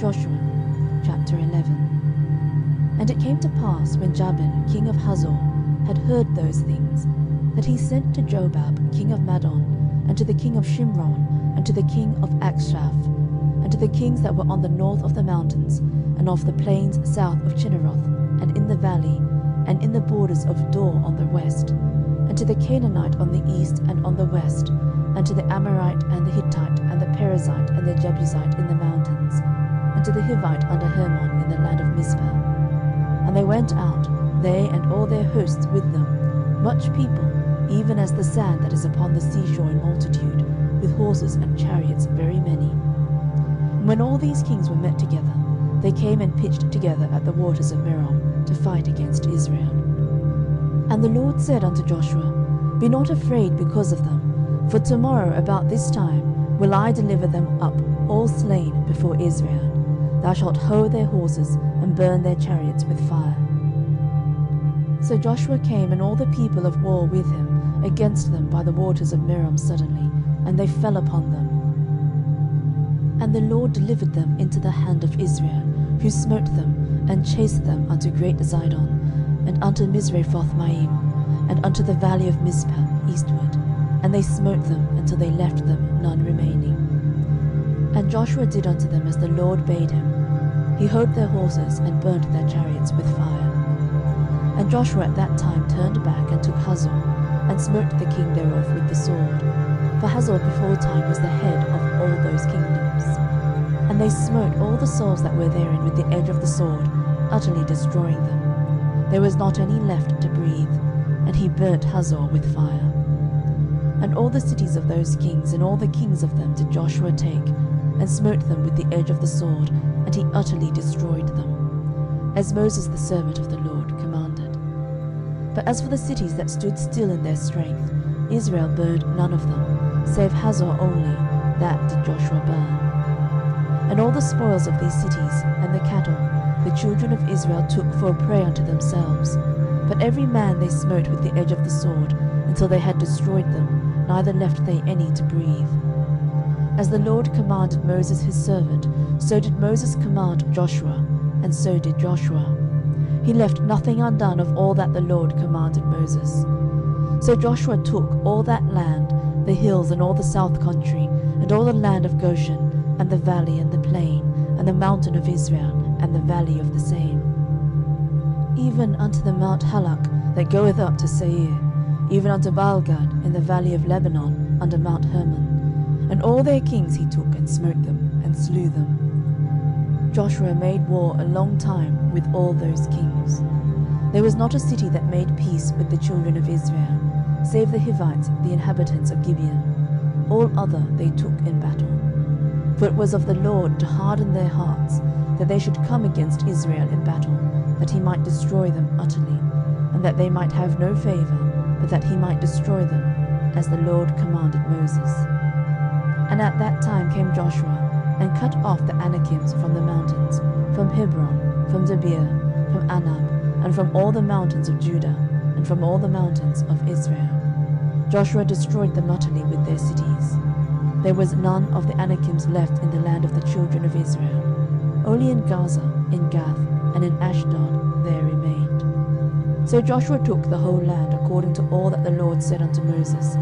Joshua chapter 11. And it came to pass, when Jabin king of Hazor had heard those things, that he sent to Jobab king of Madon, and to the king of Shimron, and to the king of Akshaph, and to the kings that were on the north of the mountains, and of the plains south of Chinneroth, and in the valley, and in the borders of Dor on the west, and to the Canaanite on the east and on the west, and to the Amorite and the Hittite and the Perizzite and the Jebusite in the mountains, and to the Hivite under Hermon in the land of Mizpah. And they went out, they and all their hosts with them, much people, even as the sand that is upon the seashore in multitude, with horses and chariots very many. And when all these kings were met together, they came and pitched together at the waters of Merom to fight against Israel. And the Lord said unto Joshua, Be not afraid because of them, for tomorrow about this time will I deliver them up, all slain before Israel. Thou shalt hough their horses, and burn their chariots with fire. So Joshua came, and all the people of war with him, against them by the waters of Merom suddenly, and they fell upon them. And the Lord delivered them into the hand of Israel, who smote them, and chased them unto great Zidon, and unto Mizrephoth-maim, and unto the valley of Mizpah eastward. And they smote them until they left them none remaining. And Joshua did unto them as the Lord bade him. He houghed their horses, and burnt their chariots with fire. And Joshua at that time turned back, and took Hazor, and smote the king thereof with the sword. For Hazor beforetime was the head of all those kingdoms. And they smote all the souls that were therein with the edge of the sword, utterly destroying them. There was not any left to breathe, and he burnt Hazor with fire. And all the cities of those kings, and all the kings of them, did Joshua take, and smote them with the edge of the sword, and he utterly destroyed them, as Moses the servant of the Lord commanded. But as for the cities that stood still in their strength, Israel burned none of them, save Hazor only, that did Joshua burn. And all the spoils of these cities, and the cattle, the children of Israel took for a prey unto themselves. But every man they smote with the edge of the sword, until they had destroyed them, neither left they any to breathe. As the Lord commanded Moses his servant, so did Moses command Joshua, and so did Joshua. He left nothing undone of all that the Lord commanded Moses. So Joshua took all that land, the hills and all the south country, and all the land of Goshen, and the valley and the plain, and the mountain of Israel, and the valley of the same, even unto the Mount Halak that goeth up to Seir, even unto Baal Gad in the valley of Lebanon under Mount Hermon. And all their kings he took, and smote them, and slew them. Joshua made war a long time with all those kings. There was not a city that made peace with the children of Israel, save the Hivites, the inhabitants of Gibeon. All other they took in battle. For it was of the Lord to harden their hearts, that they should come against Israel in battle, that he might destroy them utterly, and that they might have no favour, but that he might destroy them, as the Lord commanded Moses. And at that time came Joshua, and cut off the Anakims from the mountains, from Hebron, from Debir, from Anab, and from all the mountains of Judah, and from all the mountains of Israel. Joshua destroyed them utterly with their cities. There was none of the Anakims left in the land of the children of Israel. Only in Gaza, in Gath, and in Ashdod there remained. So Joshua took the whole land according to all that the Lord said unto Moses,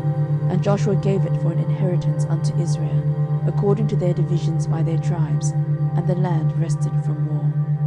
and Joshua gave it for an inheritance unto Israel, according to their divisions by their tribes, and the land rested from war.